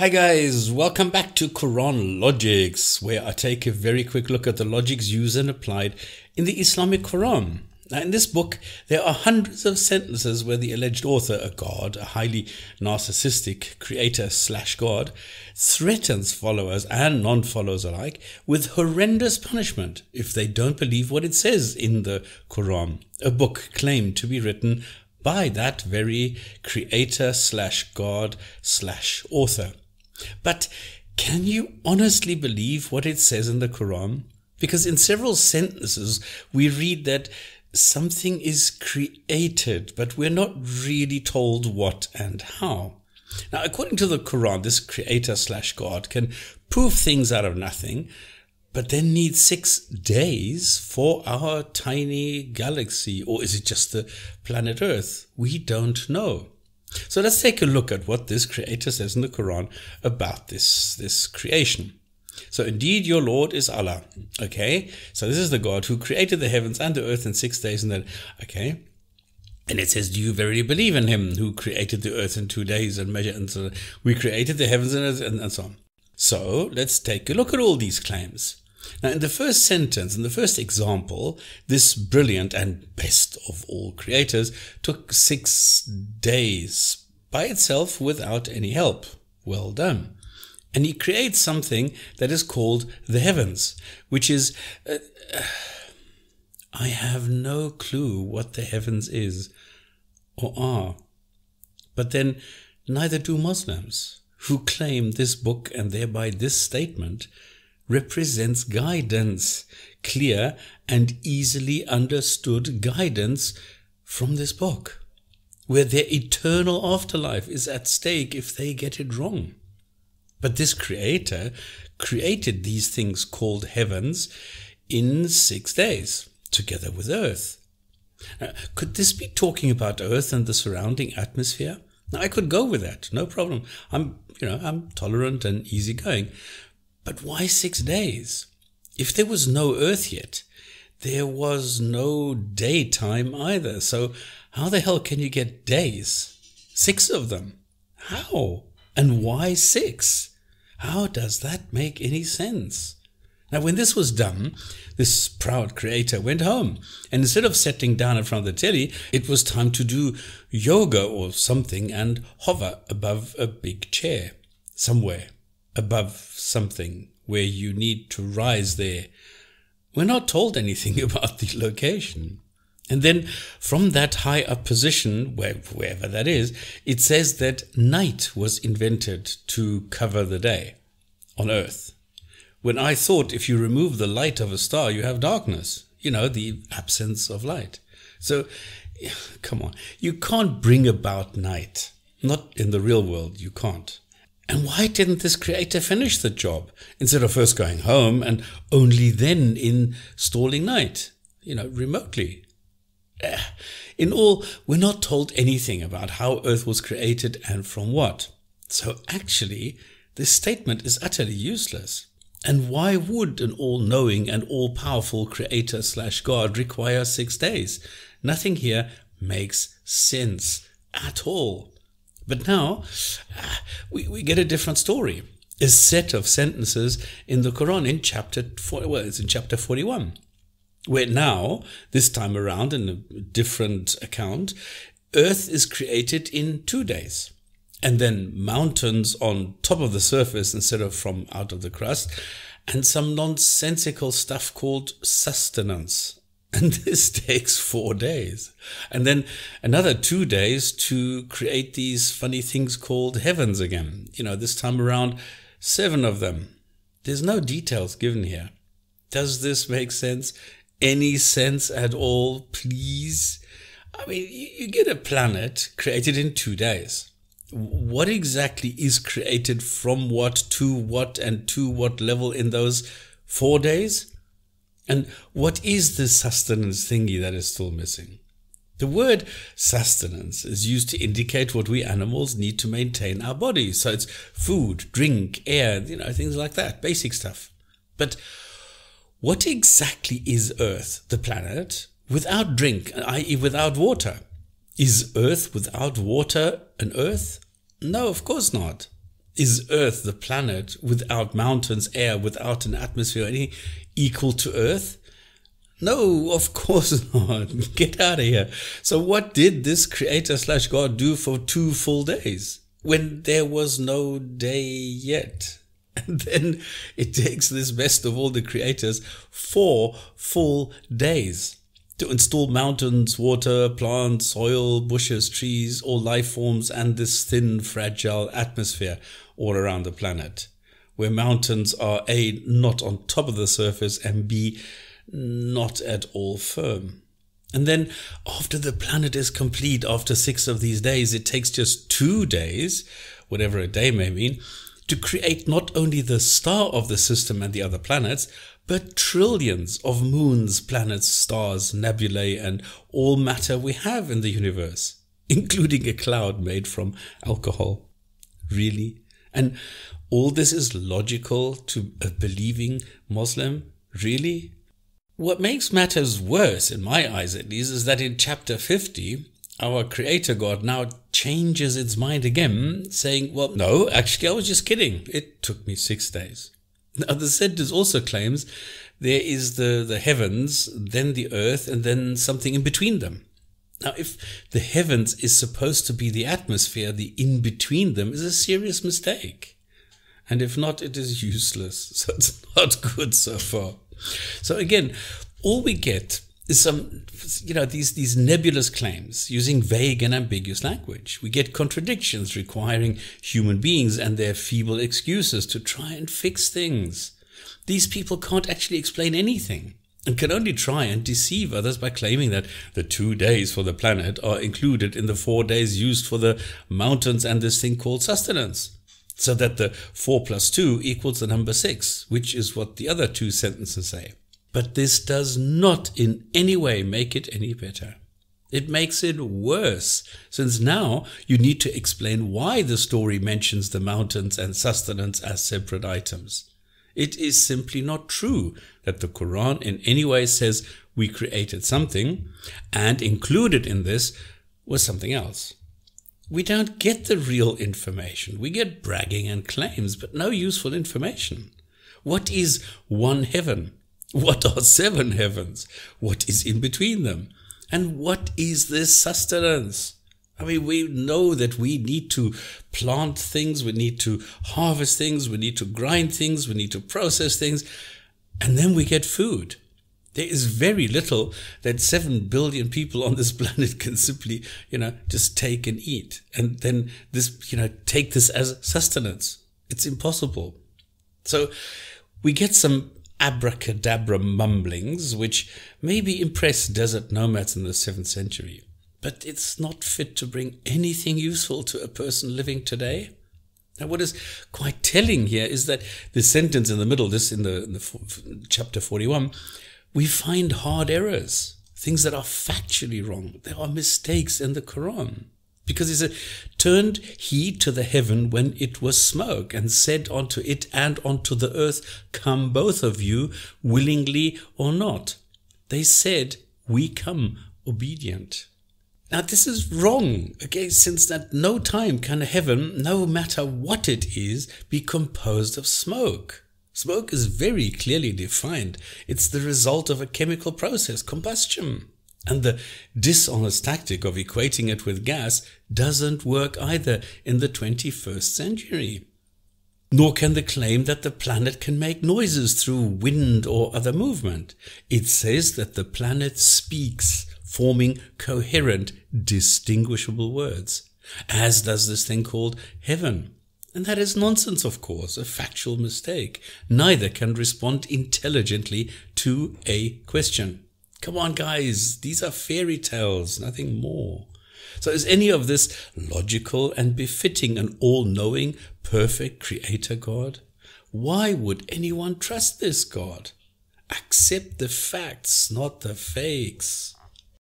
Hi guys, welcome back to Quran Logics, where I take a very quick look at the logics used and applied in the Islamic Quran. Now in this book, there are hundreds of sentences where the alleged author, a god, a highly narcissistic creator slash god, threatens followers and non-followers alike with horrendous punishment if they don't believe what it says in the Quran, a book claimed to be written by that very creator slash god slash author. But can you honestly believe what it says in the Quran? Because in several sentences we read that something is created, but we're not really told what and how. Now, according to the Quran, this creator slash God can prove things out of nothing, but then needs 6 days for our tiny galaxy, or is it just the planet Earth? We don't know. So let's take a look at what this creator says in the Quran about this creation. So indeed your Lord is Allah. Okay, so this is the God who created the heavens and the earth in 6 days. And then, okay, and it says, do you verily believe in him who created the earth in 2 days and measured, and so we created the heavens and earth, and so on. So let's take a look at all these claims. Now, in the first sentence, in the first example, this brilliant and best of all creators took 6 days by itself without any help. Well done. And he creates something that is called the heavens, which is... I have no clue what the heavens is or are. But then neither do Muslims, who claim this book and thereby this statement represents guidance, clear and easily understood guidance from this book, where their eternal afterlife is at stake if they get it wrong. But this creator created these things called heavens in 6 days, together with earth. Now, could this be talking about earth and the surrounding atmosphere? Now, I could go with that, no problem. I'm tolerant and easygoing. But why 6 days? If there was no earth yet, there was no daytime either. So how the hell can you get days? 6 of them. How? And why 6? How does that make any sense? Now, when this was done, this proud creator went home. And instead of sitting down in front of the telly, it was time to do yoga or something and hover above a big chair somewhere. Above something where you need to rise there. We're not told anything about the location. And then from that high up position, wherever that is, it says that night was invented to cover the day on earth. When I thought if you remove the light of a star, you have darkness, the absence of light. So come on, you can't bring about night. Not in the real world, you can't. And why didn't this creator finish the job instead of first going home and only then installing night, remotely? In all, we're not told anything about how earth was created and from what. So actually, this statement is utterly useless. And why would an all-knowing and all-powerful creator slash God require 6 days? Nothing here makes sense at all. But now we get a different story, a set of sentences in the Quran in chapter 41, where now, this time around in a different account, earth is created in 2 days, and then mountains on top of the surface instead of from out of the crust, and some nonsensical stuff called sustenance. And this takes 4 days. And then another 2 days to create these funny things called heavens again. This time around, 7 of them. There's no details given here. Does this make sense? Any sense at all, please? I mean, you get a planet created in 2 days. What exactly is created from what, to what, and to what level in those 4 days? And what is this sustenance thingy that is still missing? The word sustenance is used to indicate what we animals need to maintain our bodies. So it's food, drink, air, things like that, basic stuff. But what exactly is Earth, the planet, without drink, i.e. without water? Is Earth without water an Earth? No, of course not. is Earth, the planet, without mountains, air, without an atmosphere, anything, equal to Earth? No, of course not. Get out of here. So what did this creator slash God do for 2 full days when there was no day yet? And then it takes this best of all the creators 4 full days to install mountains, water, plants, soil, bushes, trees, all life forms, and this thin, fragile atmosphere all around the planet, where mountains are A, not on top of the surface, and B, not at all firm. And then after the planet is complete, after 6 of these days, it takes just 2 days, whatever a day may mean, to create not only the star of the system and the other planets, but trillions of moons, planets, stars, nebulae, and all matter we have in the universe, including a cloud made from alcohol. Really? And all this is logical to a believing Muslim? Really? What makes matters worse, in my eyes at least, is that in chapter 50, our creator God now changes its mind again, saying, well, no, actually, I was just kidding. It took me 6 days. Now, the sentence also claims there is the heavens, then the earth, and then something in between them. Now, if the heavens is supposed to be the atmosphere, the in between them is a serious mistake. And if not, it is useless. So it's not good so far. So again, all we get is some, you know, these nebulous claims using vague and ambiguous language. We get contradictions requiring human beings and their feeble excuses to try and fix things. These people can't actually explain anything and can only try and deceive others by claiming that the 2 days for the planet are included in the 4 days used for the mountains and this thing called sustenance, so that the 4 plus 2 equals the number 6, which is what the other 2 sentences say. But this does not in any way make it any better. It makes it worse, since now you need to explain why the story mentions the mountains and sustenance as separate items. It is simply not true that the Quran in any way says we created something and included in this was something else. We don't get the real information. We get bragging and claims, but no useful information. What is 1 heaven? What are 7 heavens? What is in between them? And what is this sustenance? I mean, we know that we need to plant things, we need to harvest things, we need to grind things, we need to process things, and then we get food. There is very little that 7 billion people on this planet can simply, you know, just take and eat. And then this, you know, take this as sustenance. It's impossible. So we get some abracadabra mumblings, which maybe impressed desert nomads in the 7th century. But it's not fit to bring anything useful to a person living today. Now, what is quite telling here is that the sentence in the middle, this in chapter 41, we find hard errors, things that are factually wrong. There are mistakes in the Quran. Because he said, turned he to the heaven when it was smoke, and said unto it and unto the earth, come both of you, willingly or not. They said, we come obedient. Now this is wrong, okay, since at no time can heaven, no matter what it is, be composed of smoke. Smoke is very clearly defined. It's the result of a chemical process, combustion. And the dishonest tactic of equating it with gas doesn't work either in the 21st century. Nor can the claim that the planet can make noises through wind or other movement. It says that the planet speaks, forming coherent, distinguishable words, as does this thing called heaven. And that is nonsense, of course, a factual mistake. Neither can respond intelligently to a question. Come on, guys, these are fairy tales, nothing more. So is any of this logical and befitting an all-knowing, perfect creator God? Why would anyone trust this God? Accept the facts, not the fakes.